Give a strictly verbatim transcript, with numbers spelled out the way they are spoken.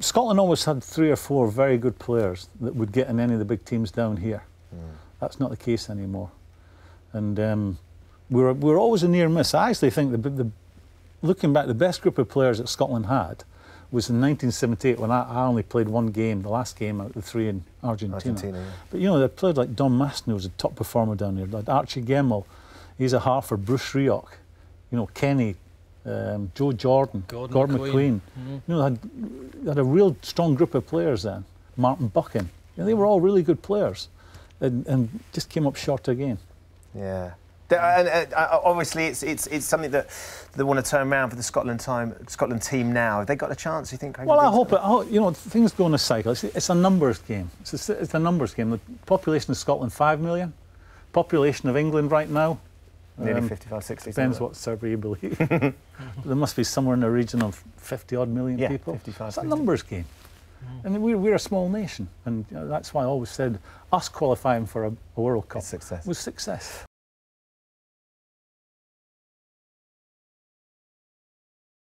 Scotland always had three or four very good players that would get in any of the big teams down here. Mm. That's not the case anymore. And um, we're, we're always a near miss. I actually think, the, the, looking back, the best group of players that Scotland had was in nineteen seventy-eight, when I, I only played one game, the last game out of the three in Argentina. Argentina yeah. But you know, they played like Don Maston, who was a top performer down here, like Archie Gemmell, he's a Harford, Bruce Riock, you know, Kenny, um, Joe Jordan, Gordon, Gordon McQueen. McQueen. Mm-hmm. You know, they had, they had a real strong group of players then. Martin Buchan, you know, they were all really good players, and, and just came up short again. Yeah. And uh, obviously, it's it's it's something that they want to turn around for the Scotland time Scotland team now. Have they got a chance? You think? Well, I hope it. I hope, you know, things go in a cycle. It's, it's a numbers game. It's a, it's a numbers game. The population of Scotland five million. Population of England right now nearly um, fifty-five, sixty. Depends what survey you believe. There must be somewhere in the region of fifty odd million yeah, people. fifty-five, it's a numbers game, mm. and we're we're a small nation, and you know, that's why I always said us qualifying for a, a World Cup was success. was success.